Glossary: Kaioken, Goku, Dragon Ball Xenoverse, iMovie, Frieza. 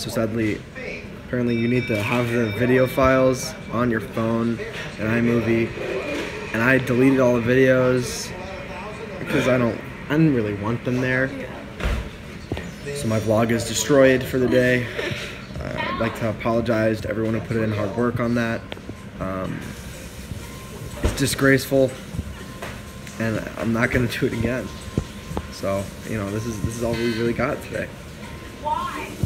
so sadly, apparently you need to have the video files on your phone in iMovie, and I deleted all the videos because I didn't really want them there. So my vlog is destroyed for the day. I'd like to apologize to everyone who put in hard work on that. It's disgraceful, and I'm not going to do it again. So, you know, this is all we really got today. Why?